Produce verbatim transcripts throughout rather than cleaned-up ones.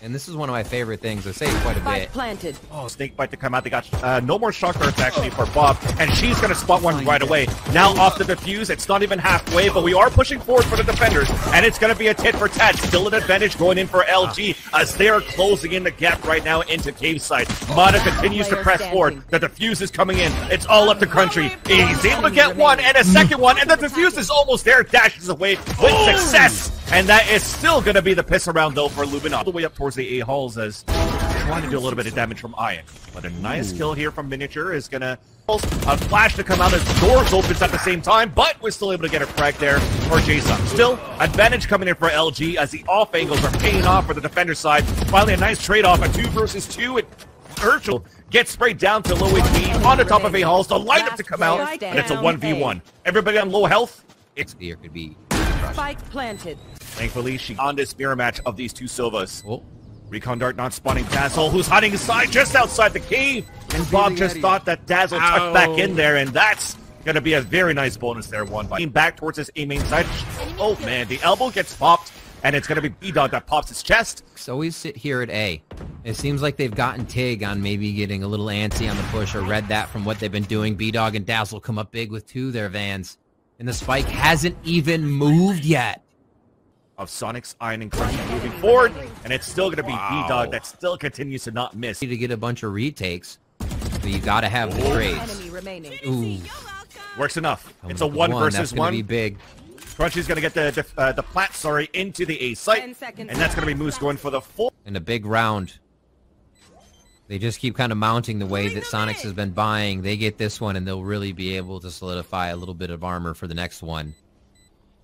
And this is one of my favorite things. I say it quite a bit. Planted. Oh, Snake Bite to come out. They got uh, no more shock darts actually for Bob. And she's going to spot one right away. Now off the defuse. It's not even halfway, but we are pushing forward for the defenders. And it's going to be a tit for tat. Still an advantage going in for L G as they are closing in the gap right now into Caveside. mada continues to press forward. The defuse is coming in. It's all up to Crunchy. He's able to get one and a second one. And the defuse is almost there. Dashes away with success. And that is still going to be the piss around, though, for Lubin. All the way up towards the A-Halls as trying to do a little bit of damage from IyeN. But a nice Ooh. kill here from Miniature is going to... A flash to come out as doors opens at the same time, but we're still able to get a frag there for JSUNG. Still, advantage coming in for L G as the off angles are paying off for the defender side. Finally, a nice trade-off, a two versus two, and Herschel gets sprayed down to low H P on the top of A-Halls. The lineup to come out, and it's a one v one. Everybody on low health, it's... There could be... Spike planted. Thankfully, she on this mirror match of these two Silvas. Oh. Recon Dart not spawning dazzLe, who's hiding inside just outside the cave. And Bob just thought that dazzLe tucked back in there, and that's going to be a very nice bonus there. One by back towards his A main side. Oh man, the elbow gets popped, and it's going to be bdog that pops his chest. So we sit here at A. It seems like they've gotten TiGG on maybe getting a little antsy on the push, or read that from what they've been doing. bdog and dazzLe come up big with two of their vans. And the Spike hasn't even moved yet. Of Sonics, IyeN, and Crunchy moving forward, and it's still going to be wow. bdog that still continues to not miss. You need to get a bunch of retakes, but you got to have Ooh. the trades. Ooh. Works enough. It's a one, one versus one. Be big. Crunchy's going to get the the, uh, the plat, sorry, into the A site, and that's going to be Moose going for the full. And a big round. They just keep kind of mounting the way that Sonics has been buying. They get this one, and they'll really be able to solidify a little bit of armor for the next one.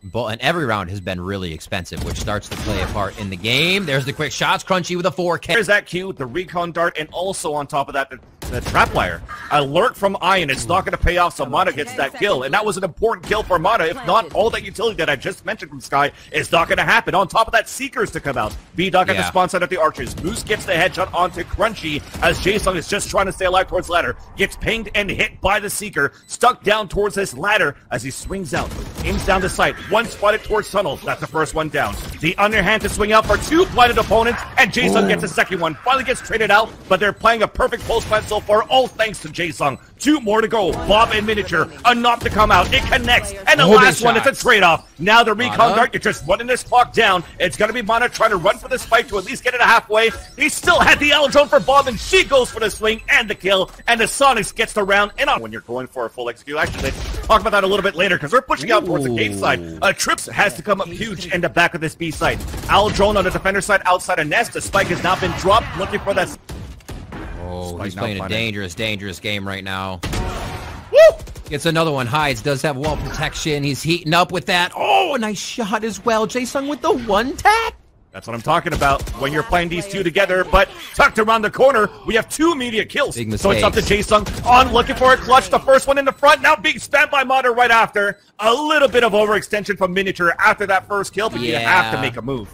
But, and every round has been really expensive, which starts to play a part in the game. There's the quick shots. Crunchy with a four K. There's that Q, the Recon Dart, and also on top of that, the, the Trap Wire. Alert from IyeN. It's not going to pay off, so mada gets that kill. And that was an important kill for mada. If not, all that utility that I just mentioned from Sky is not going to happen. On top of that, Seekers to come out. bdog at yeah. the spawn side of the Archers. Moose gets the headshot onto Crunchy as JSUNG is just trying to stay alive towards ladder. Gets pinged and hit by the Seeker. Stuck down towards this ladder as he swings out. Aims down the sight. One spotted towards tunnel. That's the first one down. The underhand to swing out for two blinded opponents, and JSUNG gets a second one. Finally gets traded out, but they're playing a perfect post plant so far, all thanks to JSUNG. Two more to go. Bob and Miniature. A knock to come out. It connects. And the last one is a trade-off. Now the Recon Dart, you're just running this clock down. It's going to be mada trying to run for this fight to at least get it halfway. He still had the L drone for Bob, and she goes for the swing and the kill, and the Sonics gets the round. And on when you're going for a full execute, actually, let's talk about that a little bit later, because we're pushing out towards the cave side. Uh, Trips has to come up huge in the back of this B site. Owl drone on the defender side outside a nest. The Spike has now been dropped, looking for that. Oh, he's playing a dangerous, dangerous game right now. Woo! Gets another one, hides, does have wall protection. He's heating up with that. Oh, a nice shot as well. JSUNG with the one tap. That's what I'm talking about when you're playing these two together, but tucked around the corner, we have two immediate kills. So it's up to JSUNG on looking for a clutch. The first one in the front, now being spammed by mada right after. A little bit of overextension from Miniature after that first kill, but yeah. you have to make a move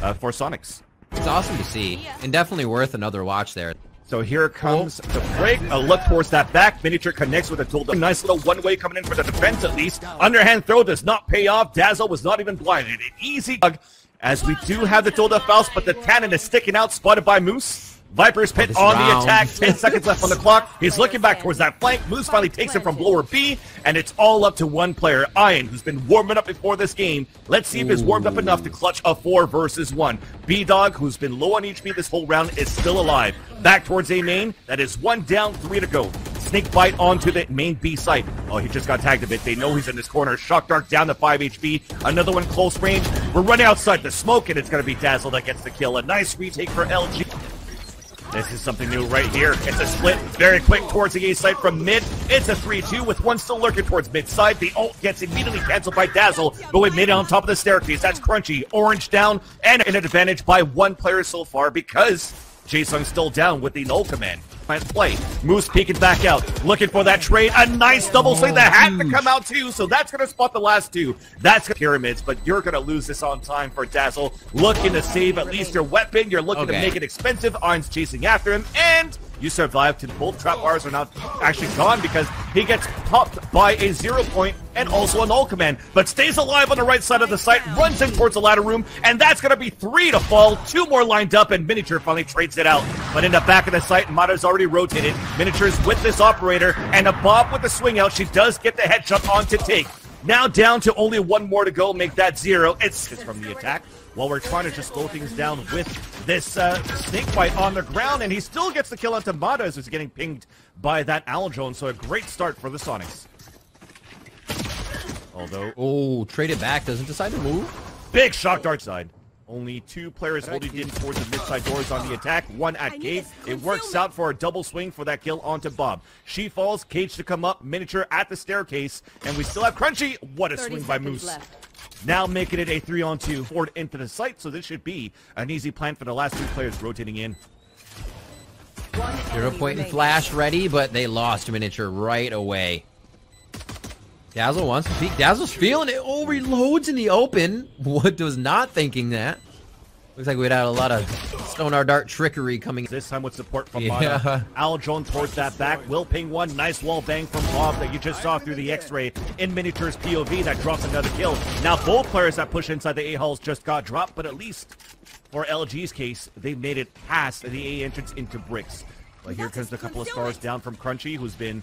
uh, for Sonics. It's awesome to see, and definitely worth another watch there. So here comes the break. A look towards that back. Miniature connects with a tool. A nice little one-way coming in for the defense at least. Underhand throw does not pay off. dazzLe was not even blinded. An easy bug. As we do have the Tilda Faust, but the cannon is sticking out, spotted by Moose. Viper's Pit on the attack, ten seconds left on the clock. He's looking back towards that flank. Moose finally takes him from lower B, and it's all up to one player, IyeN, who's been warming up before this game. Let's see if he's warmed up enough to clutch a four versus one. bdog, who's been low on H P this whole round, is still alive. Back towards A main, that is one down, three to go. Snake Bite onto the main B site. Oh, he just got tagged a bit. They know he's in this corner. Shock Dart down to five H P. Another one close range. We're running outside the smoke, and it's going to be dazzLe that gets the kill. A nice retake for L G. This is something new right here. It's a split very quick towards the A site from mid. It's a three two with one still lurking towards mid side. The ult gets immediately canceled by dazzLe, but we made it on top of the staircase. That's Crunchy. Orange down and an advantage by one player so far because JSUNG's still down with the Null Command. Nice play. Moose peeking back out, looking for that trade. A nice double slay. The hat to come out too, so that's going to spot the last two. That's pyramids, but you're going to lose this on time for dazzLe. Looking to save at least your weapon. You're looking okay. to make it expensive. Iron's chasing after him, and you survived. To both trap bars are now actually gone because he gets popped by a zero point and also a null command, but stays alive on the right side of the site, runs in towards the ladder room, and that's going to be three to fall. Two more lined up, and Miniature finally trades it out. But in the back of the site, Mada's already rotated. Miniature's with this operator, and a Bob with the swing out. She does get the headshot on to TiGG. Now down to only one more to go, make that zero. It's just from the attack. While we're trying to just slow things down with this uh, snake fight on the ground, and he still gets the kill onto Mada as he's getting pinged by that Aldrone, so a great start for the Sonics. Although, oh, trade it back, doesn't decide to move. Big shock dart side. Only two players holding in towards the mid-side doors on the attack, one at Cage. It works out for a double swing for that kill onto Bob. She falls, Cage to come up, Miniature at the staircase, and we still have Crunchy. What a swing by Moose. Left. Now making it a three on two forward into the site, so this should be an easy plan for the last two players rotating in. Zero point and flash ready, but they lost Miniature right away. dazzLe wants to peek. dazzLe's feeling it. Oh, reloads in the open. What was not thinking that? Looks like we had a lot of Sonar Dart trickery coming. This time with support from yeah. Mada. Aldrone towards that back. Will ping one. Nice wall bang from Bob that you just saw through the X-ray in Miniature's P O V. That drops another kill. Now both players that push inside the A-hulls just got dropped, but at least for L G's case, they made it past the A entrance into bricks. But here comes a couple of stars down from Crunchy, who's been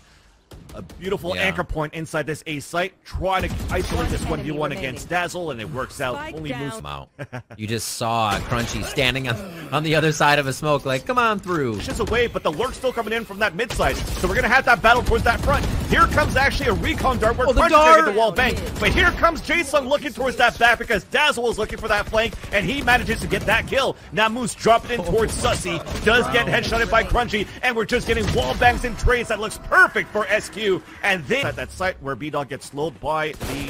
a beautiful yeah. anchor point inside this A site, trying to isolate this one v one against dazzLe, and it works out. Spike only moves out. You just saw Crunchy standing on, on the other side of a smoke, like, come on through. She's away, but the lurk's still coming in from that mid side, so we're gonna have that battle towards that front. Here comes actually a recon dart where oh, Crunchy's gonna get the wall bang, but here comes JSUNG looking towards that back because dazzLe is looking for that flank, and he manages to get that kill. Now Moose dropping in oh, towards Sussy, does wow. get headshotted by Crunchy, and we're just getting wall bangs and trades that looks perfect for S Q, and then at that site where bdog gets slowed by the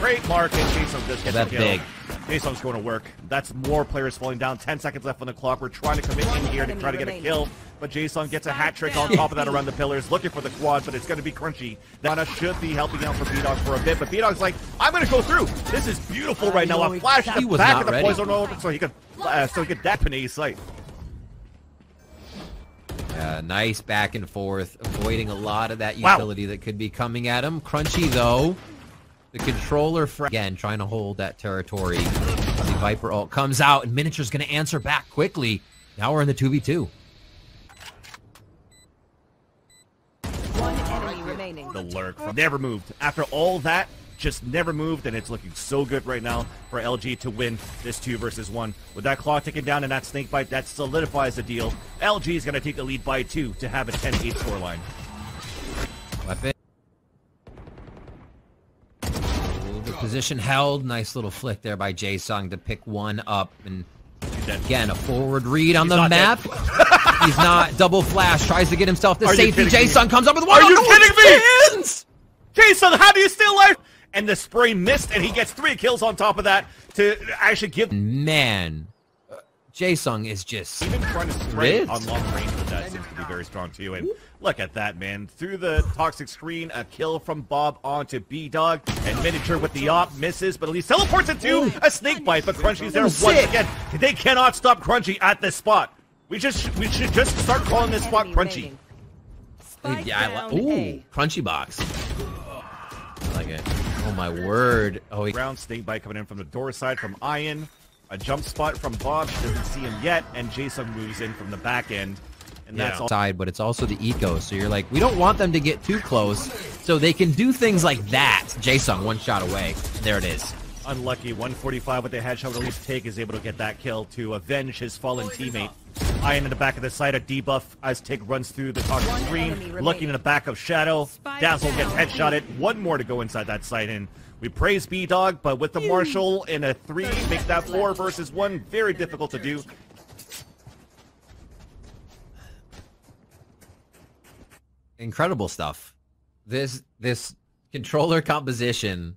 great mark, and JSUNG just gets that kill. Big. JSUNG's going to work. That's more players falling down. ten seconds left on the clock. We're trying to commit in here to try to get a kill, but JSUNG gets a hat trick on top of that around the pillars, looking for the quad, but it's going to be Crunchy. Donna should be helping out for bdog for a bit, but bdog's like, I'm going to go through. This is beautiful right now. A flash in the back of the ready. poison over so he could uh, so he could dap in A site. Uh, nice back and forth, avoiding a lot of that utility wow. that could be coming at him. Crunchy, though, the controller, again, trying to hold that territory. The Viper ult comes out, and Miniature's going to answer back quickly. Now we're in the two v two. One enemy remaining. The lurk from never moved. After all that, just never moved, and it's looking so good right now for L G to win this two versus one. With that claw ticking down and that snake bite, that solidifies the deal. L G is going to take the lead by two to have a ten eight scoreline. Weapon. The position held. Nice little flick there by JSUNG to pick one up, and again a forward read on He's the map. He's not double flash. Tries to get himself to Are safety. JSUNG comes up with one. Are you kidding me? JSUNG, how do you still live? And the spray missed, and he gets three kills on top of that to actually give... Man, uh, JSUNG is just... Even trying to spray ripped. on long range, but that seems to be very strong too. And look at that, man. Through the toxic screen, a kill from Bob onto bdog, and Miniature with the op misses, but at least teleports it to a snake bite, but Crunchy's there once again. They cannot stop Crunchy at this spot. We just we should just start calling this spot Crunchy. Yeah, I like... Ooh, Crunchy box. I like it. Oh my word. Oh, he round snake bite coming in from the door side from IyeN. A jump spot from Bob. She doesn't see him yet, and JSUNG moves in from the back end. And yeah. that's all side, but it's also the eco. So you're like, we don't want them to get too close, so they can do things like that. JSUNG one shot away. There it is. Unlucky. one forty-five with the headshot, at least TiGG is able to get that kill to avenge his fallen teammate. IyeN in the back of the side, a debuff as TiGG runs through the toxic screen, looking in the back of Shadow. dazzLe gets headshotted. One more to go inside that site, and we praise bdog, but with the Marshal in a three, make that four versus one. Very difficult to do. Incredible stuff. This this controller composition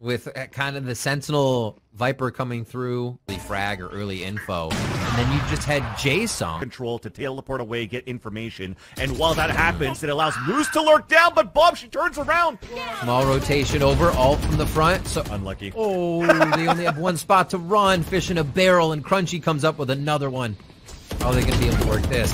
with kind of the Sentinel Viper coming through, the frag or early info, and then you just had JSUNG control to teleport away, get information, and while that happens, it allows Moose to lurk down, but Bob, she turns around. Small rotation over, all from the front, so unlucky. Oh, they only have one spot to run, fish in a barrel, and Crunchy comes up with another one. Oh, they're gonna be able to work this.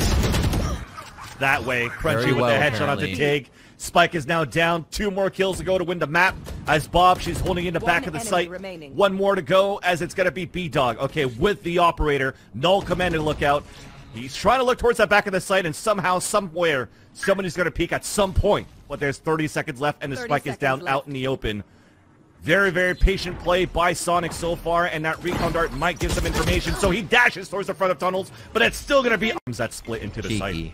That way, Crunchy well, with the headshot onto TiGG. Spike is now down. Two more kills to go to win the map. As Bob, she's holding in the back of the site. Remaining. One more to go as it's going to be bdog. Okay, with the operator. Null Command and lookout. He's trying to look towards that back of the site, and somehow, somewhere, somebody's going to peek at some point. But there's thirty seconds left, and the Spike is down left. Out in the open. Very, very patient play by Sonic so far, and that Recon Dart might give some information. So he dashes towards the front of tunnels, but it's still going to be... That split into the site.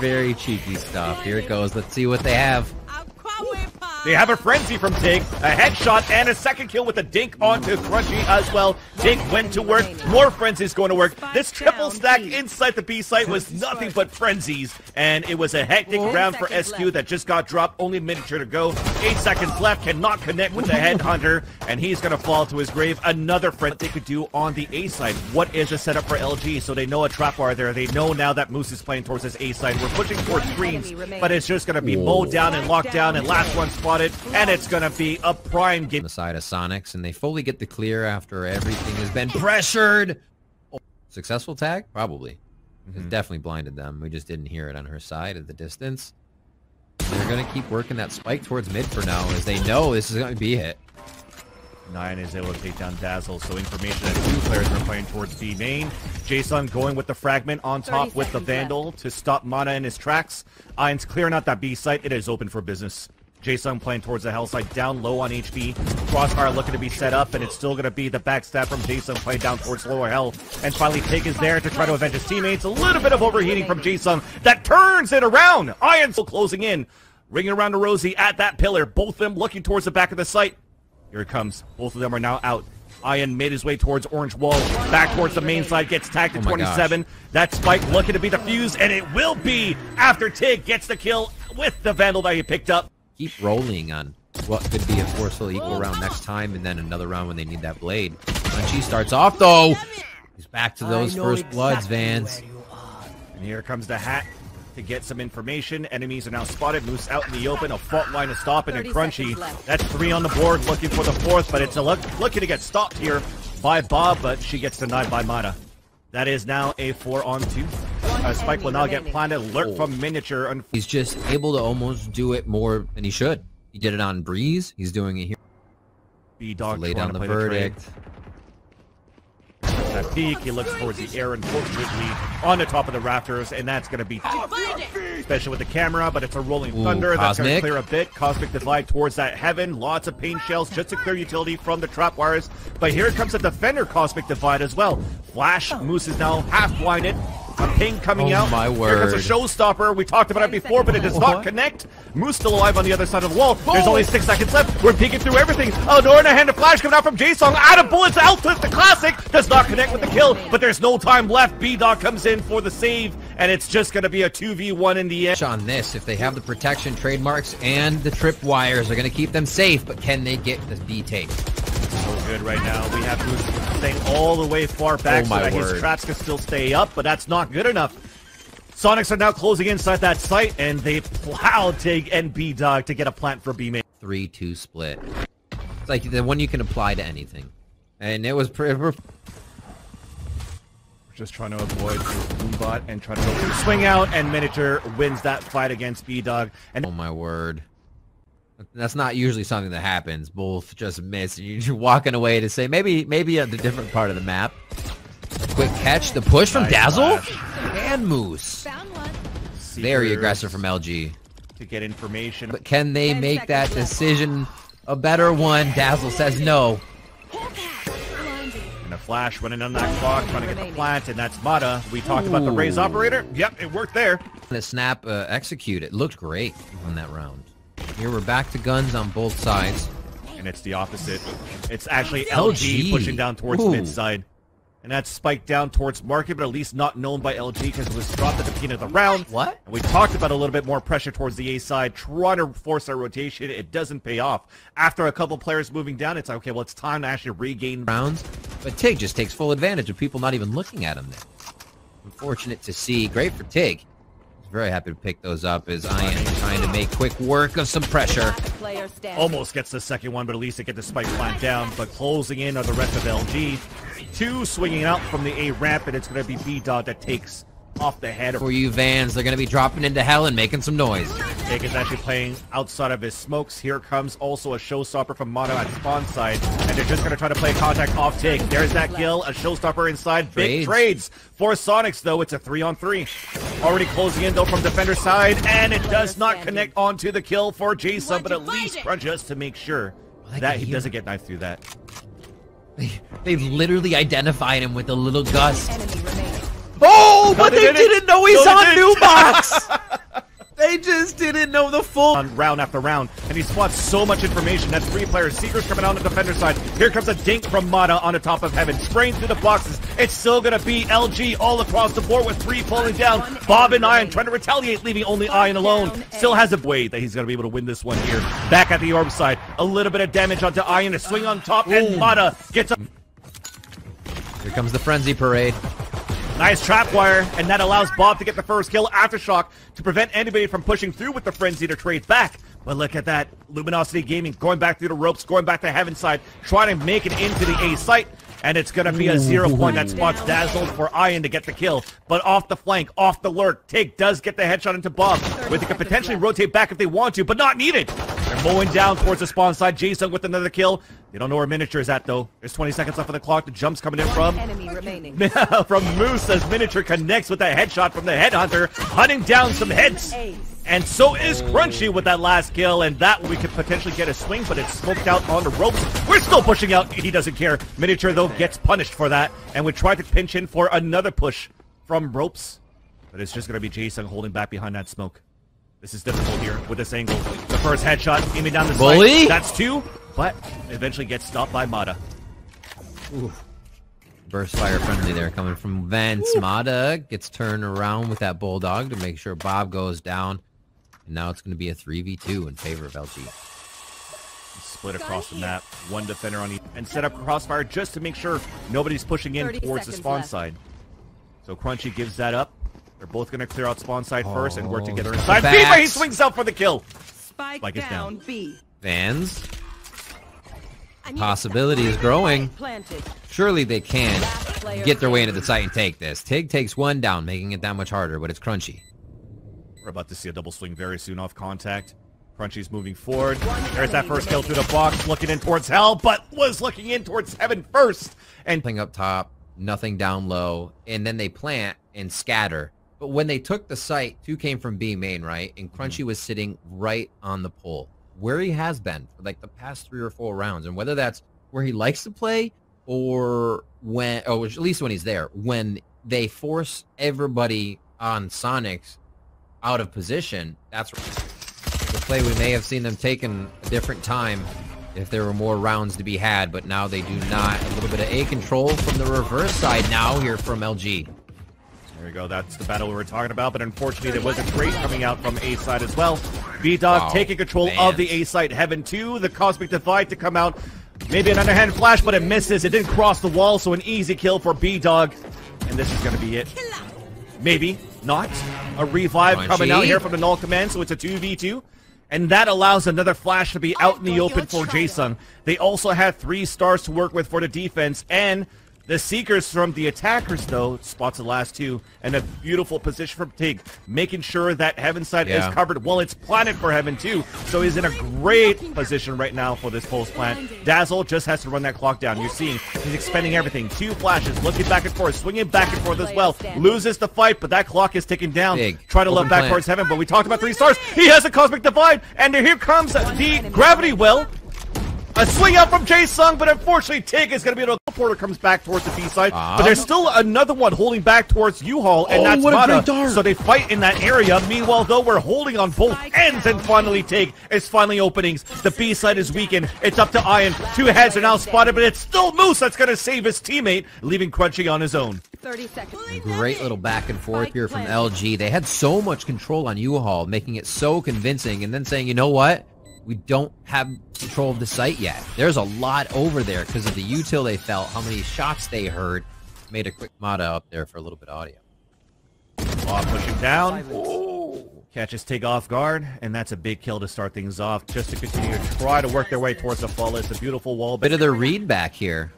Very cheeky stuff. Here it goes. Let's see what they have. They have a frenzy from TiGG, a headshot, and a second kill with a dink onto Crunchy as well. TiGG went to work. More frenzies going to work. This triple stack inside the B site was nothing but frenzies, and it was a hectic round for S Q that just got dropped. Only miniature to go. Eight seconds left. Cannot connect with the headhunter, and he's going to fall to his grave. Another frenzy they could do on the A side. What is the setup for L G? So they know a trap bar there. They know now that Moose is playing towards his A side. We're pushing towards greens, but it's just going to be mowed down and locked down, and last one spot. It, and it's gonna be a prime game on the side of Sonics, and they fully get the clear after everything has been pressured. Oh. Successful tag? Probably. Mm-hmm. It definitely blinded them. We just didn't hear it on her side at the distance. They're gonna keep working that spike towards mid for now, as they know this is gonna be hit. Nine is able to take down dazzLe, so information that two players are playing towards B main. JSUNG going with the fragment on top with the Vandal left. To stop Mana in his tracks. IyeN's clearing out that B site. It is open for business. JSUNG playing towards the hell side, down low on H P. Crossfire looking to be set up, and it's still going to be the backstab from JSUNG playing down towards lower hell. And finally, TiGG is there to try to avenge his teammates. A little bit of overheating from JSUNG that turns it around. IyeN still closing in, ringing around to Rosie at that pillar. Both of them looking towards the back of the site. Here it comes. Both of them are now out. IyeN made his way towards orange wall, back towards the main side, gets tagged at twenty-seven. Gosh. That spike looking to be defused, and it will be after TiGG gets the kill with the Vandal that he picked up. Keep rolling on what could be a forceful equal round next time, and then another round when they need that blade. Crunchy starts off though. He's back to those first exactly bloods, Vans. And here comes the hat to get some information. Enemies are now spotted. Moose out in the open. A fault line to stop, and a Crunchy. That's three on the board, looking for the fourth, but it's a look looking to get stopped here by Bob, but she gets denied by Mada. That is now a four on two. Uh, Spike will now get planted, lurk from miniature. And he's just able to almost do it more than he should. He did it on Breeze. He's doing it here. bdog lay down the verdict. That peak, he looks towards the air, unfortunately, on the top of the rafters, and that's going to be special with the camera, but it's a rolling thunder. Ooh, that's going to clear a bit. Cosmic Divide towards that heaven. Lots of pain shells just to clear utility from the trap wires. But here comes the defender Cosmic Divide as well. Flash, Moose is now half blinded. A ping coming oh out. My word. Here comes a Showstopper. We talked about it before, but it does not connect. Moose still alive on the other side of the wall. There's only six seconds left. We're peeking through everything. Oh, door and a hand of flash coming out from JSUNG. Out of bullets, out to the classic. Does not connect with the kill, but there's no time left. bdog comes in for the save, and it's just going to be a two v one in the end. On this, if they have the protection trademarks and the trip wires, are going to keep them safe, but can they get the B take? So good right now. We have Moose staying all the way far back oh so that word. His traps can still stay up, but that's not good enough. Sonics are now closing inside that site, and they plow TiGG and bdog to get a plant for B-Main. three two split. It's like the one you can apply to anything. And it was pretty... We're just trying to avoid Boombot and trying to go swing out, and miniature wins that fight against bdog. And oh my word. That's not usually something that happens. Both just miss. You're walking away to say maybe maybe at the different part of the map. Quick catch, the push from nice dazzLe flash. And Moose. Very aggressive from L G. To get information. But can they make that decision a better one? dazzLe says no. And a flash running on that clock, trying to get the plant, and that's Mada. We talked Ooh. About the raise operator. Yep, it worked there. The snap uh, execute. It looked great on that round. Here we're back to guns on both sides. And it's the opposite. It's actually L G pushing down towards mid side. And that's Spike down towards market, but at least not known by L G because it was dropped at the beginning of the round. What? And we talked about a little bit more pressure towards the A side, trying to force our rotation. It doesn't pay off. After a couple players moving down, it's like, okay, well, it's time to actually regain rounds. But TiGG just takes full advantage of people not even looking at him there. Unfortunate to see. Great for TiGG. Very happy to pick those up as IyeN trying to make quick work of some pressure. Almost gets the second one, but at least it gets the Spike plant down. But closing in are the rest of L G. Two swinging out from the A ramp, and it's going to be bdog that takes off the head. For you Vans, they're going to be dropping into hell and making some noise. TiGG is actually playing outside of his smokes. Here comes also a Showstopper from mada at spawn side, and they're just going to try to play contact off TiGG. There's that kill, a Showstopper inside. Big trades for Sonics, though. It's a three on three. Already closing in, though, from defender side, and it does not connect onto the kill for JSUNG, but at least Crunch us to make sure that he doesn't get knifed through that. They, they've literally identified him with a little gust. Oh, but they didn't know he's on Nubox! They just didn't know the full... On round after round, and he spots so much information. That's three players. Seekers coming out on the defender side. Here comes a dink from mada on the top of heaven. Spraying through the boxes. It's still going to be L G all across the board with three falling down. Bob and IyeN trying to retaliate, leaving only IyeN alone. Still has a way that he's going to be able to win this one here. Back at the orb side. A little bit of damage onto IyeN. A swing on top, and mada gets up. Here comes the Frenzy Parade. Nice trap wire, and that allows Bob to get the first kill. Aftershock to prevent anybody from pushing through with the Frenzy to trade back. But look at that. Luminosity Gaming going back through the ropes, going back to heaven side, trying to make it into the A site. And it's going to be a zero point that spots dazzLe for IyeN to get the kill. But off the flank, off the lurk, TiGG does get the headshot into Bob, where they could potentially rotate back if they want to, but not needed. They're mowing down towards the spawn side. JSUNG with another kill. They don't know where Miniature is at, though. There's twenty seconds left on the clock. The jump's coming in from... from Moose as Miniature connects with that headshot from the Headhunter, hunting down some heads. And so is Crunchy with that last kill, and that we could potentially get a swing, but it's smoked out on the ropes. We're still pushing out. He doesn't care. Miniature, though, gets punished for that, and we try to pinch in for another push from ropes. But it's just going to be JSUNG holding back behind that smoke. This is difficult here with this angle. The first headshot, aiming down the sight. That's two, but eventually gets stopped by mada. Ooh. Burst fire friendly there coming from Vance. Ooh. mada gets turned around with that Bulldog to make sure Bob goes down. And now it's going to be a three v two in favor of L G. Split across the map, one defender on each, and set up crossfire just to make sure nobody's pushing in towards the spawn left. side. So Crunchy gives that up. They're both going to clear out spawn side oh, first and work together inside. He swings out for the kill. Spike, Spike down, down. B. Vans. Possibility is growing. Planted. Surely they can get their way into the site and take this. TiGG takes one down, making it that much harder, but it's Crunchy. We're about to see a double swing very soon off contact. Crunchy's moving forward. There's that first kill through the box, looking in towards hell, but was looking in towards heaven first. And nothing up top, nothing down low, and then they plant and scatter. But when they took the site, two came from B main, right? And Crunchy was sitting right on the pole, where he has been for like the past three or four rounds. And whether that's where he likes to play or when, or at least when he's there, when they force everybody on Sonics out of position, that's right. The play we may have seen them taken a different time if there were more rounds to be had, but now they do not. A little bit of A control from the reverse side now here from L G. There we go. That's the battle we were talking about, but unfortunately there was a trade coming out from A side as well. bdog oh, taking control man. of the A side. Heaven two, the Cosmic Divide to come out. Maybe an underhand flash, but it misses. It didn't cross the wall, so an easy kill for bdog. And this is going to be it. Maybe not. A revive Crunchy. coming out here from the Null Command, so it's a two v two. And that allows another flash to be out in the open for JSUNG. They also have three stars to work with for the defense. And the Seekers from the attackers, though, spots the last two. And a beautiful position from TiGG, making sure that Heavenside yeah. is covered. Well, it's planted for Heaven, too. So he's in a great position right now for this pulse plant. dazzLe just has to run that clock down. You're seeing he's expending everything. Two flashes, looking back and forth, swinging back and forth as well. Loses the fight, but that clock is ticking down. TiGG. Try to love back towards Heaven, but we talked about three stars. He has a Cosmic Divide, and here comes the Gravity Well. A swing out from JSUNG, but unfortunately TiGG is going to be able to... Teleporter comes back towards the B side, uh, but there's still another one holding back towards U-Haul, and oh, that's mada. So they fight in that area. Meanwhile, though, we're holding on both ends, and finally TiGG is finally openings. The B side is weakened. It's up to IyeN. Two heads are now spotted, but it's still Moose that's going to save his teammate, leaving Crunchy on his own. thirty seconds. Great little back and forth here from L G. They had so much control on U-Haul, making it so convincing, and then saying, you know what? We don't have control of the site yet. There's a lot over there because of the util they felt, how many shots they heard. Made a quick mada up there for a little bit of audio. Law pushing down. Ooh. Catches TiGG off guard, and that's a big kill to start things off. Just to continue to try to work their way towards the fall. It's a beautiful wall. Bit of their read back here.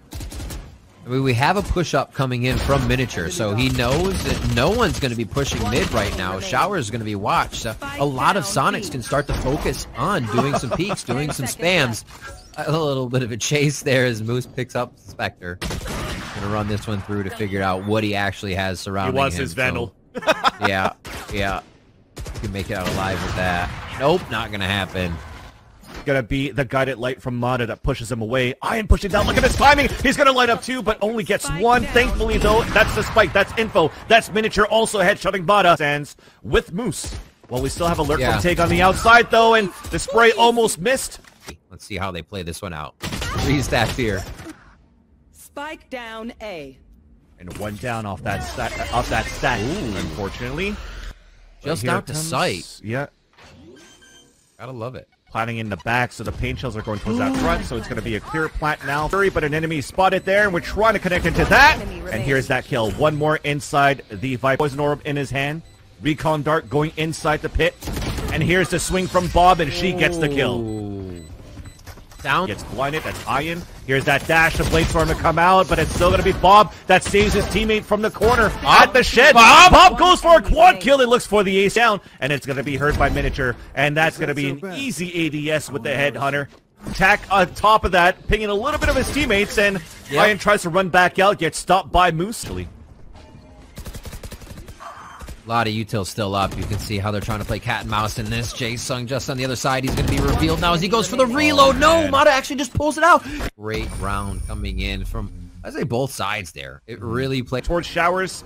I mean, we have a push-up coming in from Miniature, so he knows that no one's going to be pushing mid right now. Shower's going to be watched. So a lot of Sonics can start to focus on doing some peeks, doing some spams. A little bit of a chase there as Moose picks up Spectre. Going to run this one through to figure out what he actually has surrounding him. He wants him, his Vandal. So, yeah, yeah. You can make it out alive with that. Nope, not going to happen. Gonna be the guided light from mada that pushes him away. IyeN pushing down. Look at his timing. He's gonna light up two, but only gets one. Thankfully, though, that's the spike. That's info. That's Miniature also headshotting mada. Stands with Moose. Well, we still have alert yeah. from TiGG on the outside though, and the spray almost missed. Let's see how they play this one out. Freeze that fear. Spike down A. And one down off that stat. Off that stat. Ooh. Unfortunately, just out to sight. Yeah. Gotta love it. Planting in the back, so the paint shells are going towards that front, so it's going to be a clear plant now. But an enemy spotted there, and we're trying to connect into that. And here's that kill. One more inside the Viper. Poison Orb in his hand. Recon Dart going inside the pit. And here's the swing from Bob, and she gets the kill. Down. Gets blinded. That's IyeN. Here's that dash. The Blade Storm to come out, but it's still going to be Bob that saves his teammate from the corner at the shed. Bob, Bob goes for a quad kill. It looks for the ace down, and it's going to be hurt by Miniature, and that's going to be an easy A D S with the Headhunter. Tack on top of that, pinging a little bit of his teammates, and yep. IyeN tries to run back out, gets stopped by Moose. A lot of util still up. You can see how they're trying to play cat and mouse in this. JSUNG just on the other side. He's going to be revealed now as he goes for the reload. No, mada actually just pulls it out. Great round coming in from, I say, both sides there. It really played towards Showers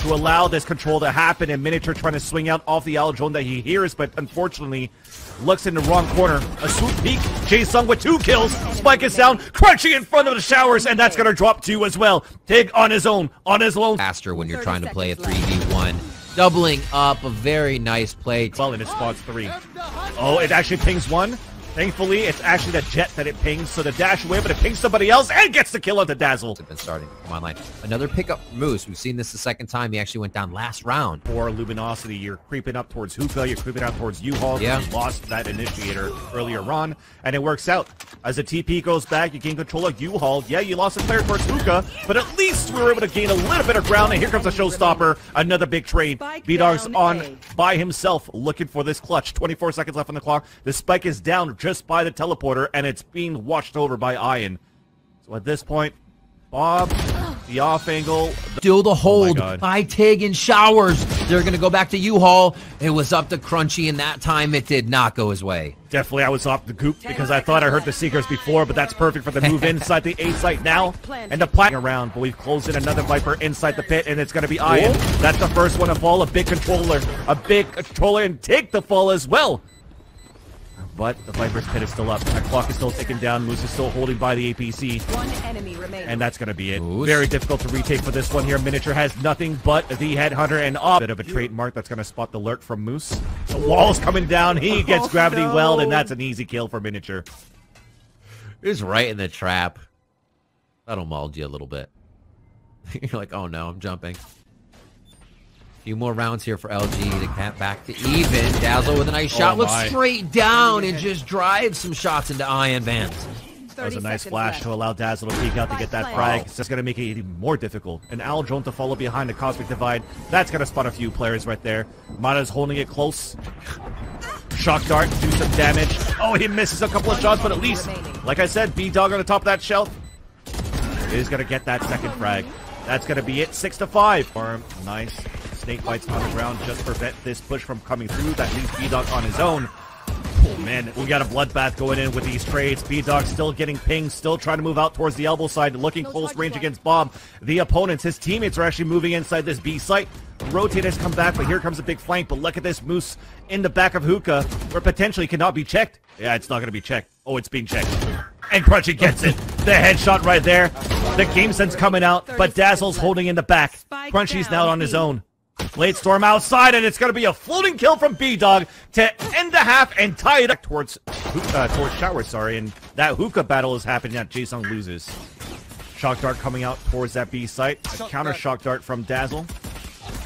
to allow this control to happen, and Miniature trying to swing out off the Aldrone that he hears, but unfortunately looks in the wrong corner. A swoop peek. JSUNG with two kills. Spike is down. Crunchy in front of the Showers, and that's going to drop two as well. TiGG on his own. On his own. Faster when you're trying to play a three v one. Doubling up, a very nice play. Well, and it spots three. Oh, it actually pings one. Thankfully, it's actually the jet that it pings, so the dash away, but it pings somebody else and gets the kill on the dazzLe. It's been starting from online. Another pickup from Moose. We've seen this the second time. He actually went down last round. For Luminosity, you're creeping up towards Hookah, you're creeping up towards U-Haul. Yeah. You lost that initiator earlier on, and it works out. As the T P goes back, you gain control of U-Haul. Yeah, you lost a player towards Hookah, but at least we were able to gain a little bit of ground, and here comes a Showstopper. Another big trade. bdog's on a. by himself, looking for this clutch. twenty-four seconds left on the clock. The spike is down just by the teleporter, and it's being watched over by IyeN. So at this point, Bob, the off angle. Still the hold oh by TiGG and Showers. They're going to go back to U-Haul. It was up to Crunchy, and that time it did not go his way. Definitely, I was off the goop because I thought I heard the Seekers before, but that's perfect for the move inside the A site now. And the plant around, but we've closed in another Viper inside the pit, and it's going to be IyeN. Whoa. That's the first one to fall. A big controller. A big controller, and TiGG the fall as well. But the Viper's pit is still up. That clock is still ticking down. Moose is still holding by the A P C. One enemy remaining. And that's going to be it. Moose. Very difficult to retake for this one here. Miniature has nothing but the Headhunter and a bit of a trademark that's going to spot the lurk from Moose. The wall's coming down. He gets gravity oh, no. weld, and that's an easy kill for Miniature. He's right in the trap. That'll mauled you a little bit. You're like, oh no, I'm jumping. Few more rounds here for L G to cap back to even. dazzLe with a nice shot. Oh, looks straight down and just drives some shots into IyeN Vance. That was a nice flash left. to allow dazzLe to peek out to get that frag. It's just going to make it even more difficult. And Aldrone to follow behind the Cosmic Divide. That's going to spot a few players right there. Mada's holding it close. Shock Dart, do some damage. Oh, he misses a couple of shots, but at least, like I said, bdog on the top of that shelf is going to get that second frag. That's going to be it. Six to five. Nice. Snake Bites on the ground just prevent this push from coming through. That leaves bdog on his own. man, we got a bloodbath going in with these trades. bdog still getting pinged, still trying to move out towards the elbow side, looking close range against Bob. The opponents, his teammates, are actually moving inside this B site. Rotate has come back, but here comes a big flank. But look at this Moose in the back of Hookah, where potentially cannot be checked. Yeah, it's not going to be checked. Oh, it's being checked. And Crunchy gets it. The headshot right there. The game sense coming out, but dazzLe's holding in the back. Crunchy's now on his own. Blade Storm outside, and it's going to be a floating kill from bdog to end the half and tie it up towards uh, towards Shower, sorry. And that Hookah battle is happening that JSUNG loses. Shock Dart coming out towards that B site. A counter Shock Dart from dazzLe.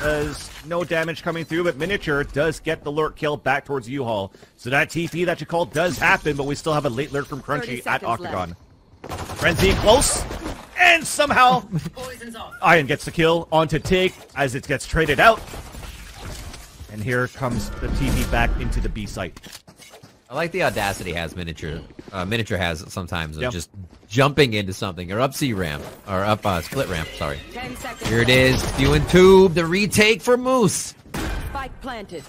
Does no damage coming through, but Miniature does get the lurk kill back towards U-Haul. So that T P that you called does happen, but we still have a late lurk from Crunchy at Octagon. Left. Frenzy close, and somehow IyeN gets the kill onto TiGG as it gets traded out. And here comes the T P back into the B site. I like the audacity has Miniature. Uh, Miniature has sometimes of yep. just jumping into something, or up C ramp, or up uh, split ramp. Sorry. Ten seconds Here it is, Spew and Tube, the retake for Moose. Spike planted.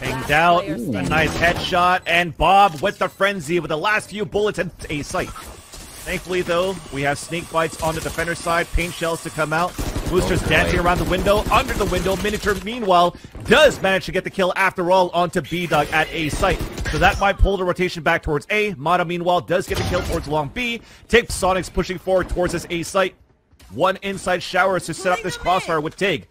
Hanged out, Ooh. a nice headshot, and Bob with the frenzy with the last few bullets and a sight. Thankfully, though, we have Snake Bites on the defender side, paint shells to come out. Moose just dancing around the window, under the window. Miniature, meanwhile, does manage to get the kill after all onto bdog at A site. So that might pull the rotation back towards A. mada, meanwhile, does get the kill towards long B. TiGG, Sonics pushing forward towards this A site. One inside Shower to set up this crossfire with TiGG.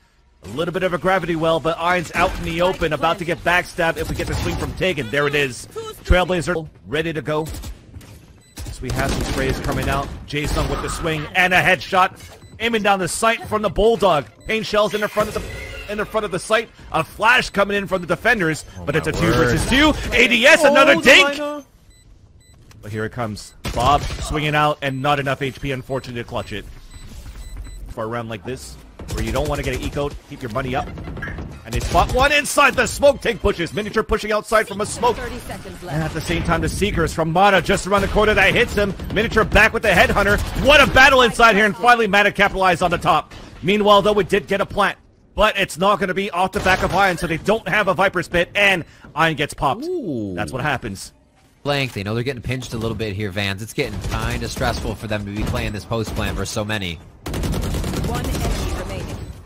A little bit of a gravity well, but IyeN's out in the open, about to get backstabbed if we get the swing from TiGG, and there it is. Trailblazer ready to go. So we have some sprays coming out. JSUNG with the swing and a headshot. Aiming down the sight from the Bulldog. Pain shells in the front of the in the front of the sight. A flash coming in from the defenders, oh but it's a two word. versus two. A D S, oh, another dink. But here it comes. Bob swinging out and not enough H P, unfortunately, to clutch it. For a round like this, where you don't want to get an eco, keep your money up. And they spot one inside the smoke tank bushes. Miniature pushing outside from a smoke. And at the same time, the Seekers from mada just around the corner that hits him. Miniature back with the Headhunter. What a battle inside here. And finally, mada capitalized on the top. Meanwhile, though, we did get a plant. But it's not going to be off the back of IyeN, so they don't have a Viper's Pit. And IyeN gets popped. Ooh. That's what happens. Blank, they know they're getting pinched a little bit here, Vans. It's getting kind of stressful for them to be playing this post plan versus so many. One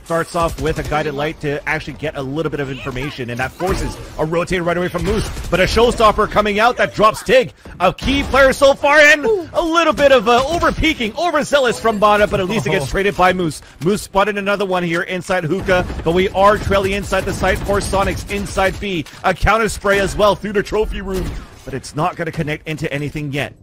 starts off with a guided light to actually get a little bit of information, and that forces a rotator right away from Moose, but a Showstopper coming out that drops TiGG, a key player so far, and a little bit of uh, over-peaking, overzealous from mada, but at least it gets traded by Moose. Moose spotted another one here inside Hookah, but we are trailing inside the site for Sonics inside B, a counter spray as well through the trophy room, but it's not going to connect into anything yet.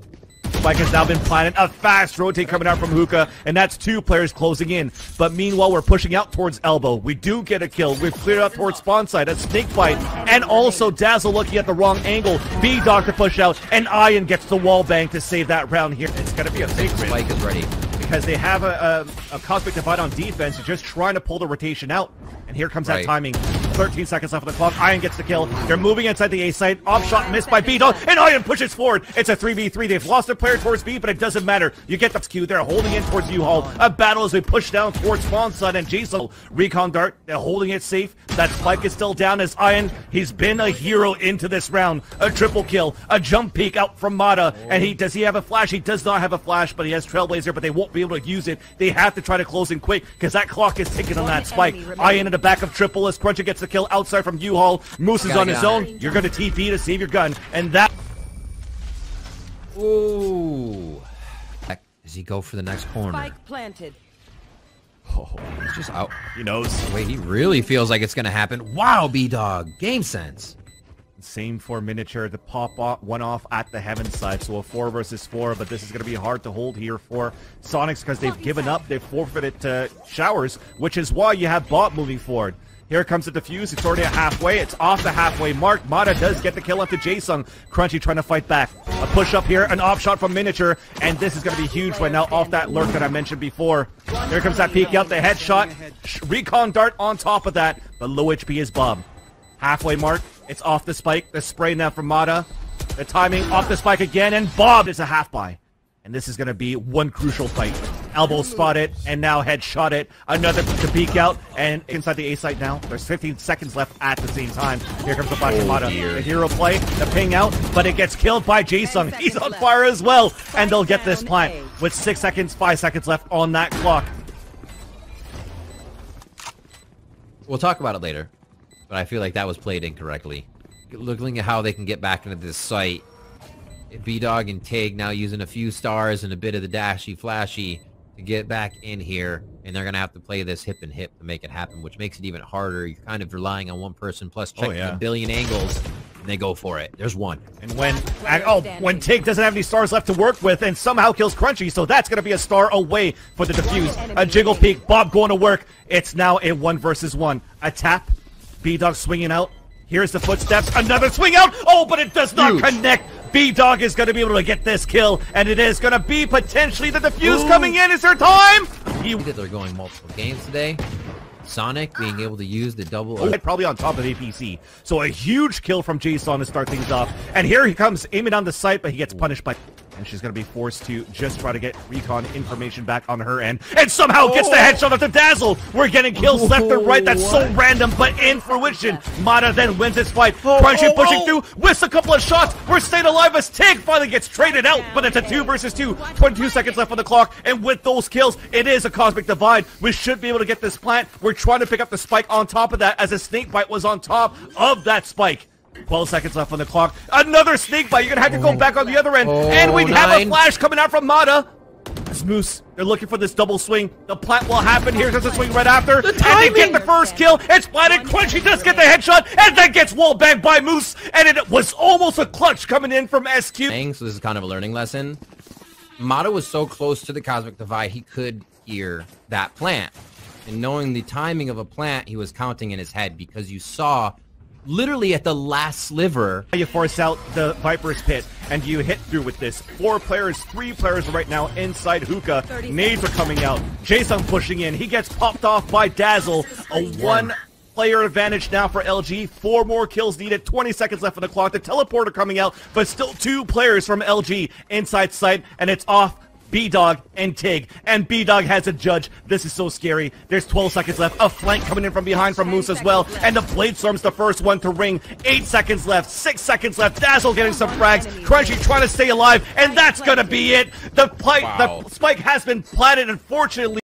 Spike has now been planted. A fast rotate coming out from Hookah, and that's two players closing in. But meanwhile, we're pushing out towards Elbow. We do get a kill. We've cleared out towards spawn side. A Snake Bite, and also dazzLe looking at the wrong angle. bdog to push out, and IyeN gets the wall bang to save that round here. It's gonna be a big win. Spike is ready because they have a, a, a Cosmic Divide on defense. They're just trying to pull the rotation out, and here comes right. that timing. thirteen seconds left on the clock. IyeN gets the kill. They're moving inside the A site. Off shot missed by bdog, and IyeN pushes forward. It's a three v three. They've lost their player towards B, but it doesn't matter. You get the Q. They're holding in towards U-Haul. A battle as we push down towards spawn side, and JSUNG Recon Dart. They're holding it safe. That Spike is still down as IyeN. He's been a hero into this round. A triple kill. A jump peek out from mada. And he does he have a flash? He does not have a flash, but he has Trailblazer, but they won't be able to use it. They have to try to close in quick because that clock is ticking on that Spike. IyeN in the back of triple as Crunchy gets the kill outside from U-Haul. Moose is on his own. You're going to T P to save your gun, and that... Ooh. Does he go for the next corner? Spike planted. Oh, he's just out. He knows. Wait, he really feels like it's going to happen. Wow, bdog. Game sense. Same for Miniature to pop off, one off at the heaven side. So a four versus four, but this is going to be hard to hold here for Sonics because they've given up. They've forfeited uh, Showers, which is why you have Bob moving forward. Here comes the defuse. It's already at halfway. It's off the halfway mark. mada does get the kill after JSUNG. Crunchy trying to fight back. A push up here, an off shot from Miniature, and this is going to be huge right now off that lurk that I mentioned before. Here comes that peek out, the headshot. Recon Dart on top of that, but low H P is Bob. Halfway mark. It's off the Spike. The spray now from mada. The timing off the Spike again, and Bob is a half buy. And this is going to be one crucial fight. elbow spot it, and now headshot it. Another to peek out, and inside the A site now. There's fifteen seconds left at the same time. Here comes the flash of Mada. The hero play, the ping out, but it gets killed by JSUNG. He's on fire as well, and they'll get this plant with six seconds, five seconds left on that clock. We'll talk about it later, but I feel like that was played incorrectly. Looking at how they can get back into this site. bdog and TiGG now using a few stars and a bit of the dashy flashy to get back in here, and they're gonna have to play this hip and hip to make it happen, which makes it even harder. You're kind of relying on one person plus checking oh, yeah. a billion angles, and they go for it. There's one, and when oh when TiGG doesn't have any stars left to work with, and somehow kills Crunchy, so that's gonna be a star away for the defuse. A jiggle peek, Bob going to work. It's now a one versus one. A tap, bdog swinging out. Here's the footsteps. Another swing out. Oh, but it does not Huge. connect. bdog is going to be able to get this kill, and it is going to be potentially the defuse Ooh. coming in. Is there time? He They're going multiple games today. Sonic being able to use the double... Probably on top of A P C. So a huge kill from JSUNG to start things off. And here he comes aiming on the site, but he gets punished by... And she's going to be forced to just try to get Recon information back on her end. And somehow gets the headshot of the dazzLe. We're getting kills left and right. That's so random, but in fruition. Mada then wins this fight. Crunchy pushing through, whiffs a couple of shots. We're staying alive as TiGG finally gets traded out. But it's a two versus two. twenty-two seconds left on the clock. And with those kills, it is a Cosmic Divide. We should be able to get this plant. We're trying to pick up the spike on top of that, as a Snake Bite was on top of that spike. twelve seconds left on the clock. Another Snake Bite. You're going to have to go back on the other end. Oh, and we have a flash coming out from Mada. It's Moose. They're looking for this double swing. The plant will happen. Here comes the swing right after. The timing. And they get the first kill. It's planted. Crunchy does get the headshot. And that gets wallbanged by Moose. And it was almost a clutch coming in from S Q. So this is kind of a learning lesson. Mada was so close to the Cosmic Divide, he could hear that plant. And knowing the timing of a plant, he was counting in his head, because you saw... literally at the last sliver. You force out the Viper's Pit, and you hit through with this. Four players, three players right now inside Hookah. Nades are coming out. JSUNG pushing in. He gets popped off by dazzLe. A one-player advantage now for L G. Four more kills needed. twenty seconds left on the clock. The Teleporter coming out, but still two players from L G inside sight, and it's off bdog and TiGG, and bdog has a judge. This is so scary. There's twelve seconds left. A flank coming in from behind from Moose as well, and the Blade Storm's the first one to ring. Eight seconds left, six seconds left. dazzLe getting some frags. Crunchy trying to stay alive, and that's gonna be it. The, wow. the spike has been planted, unfortunately.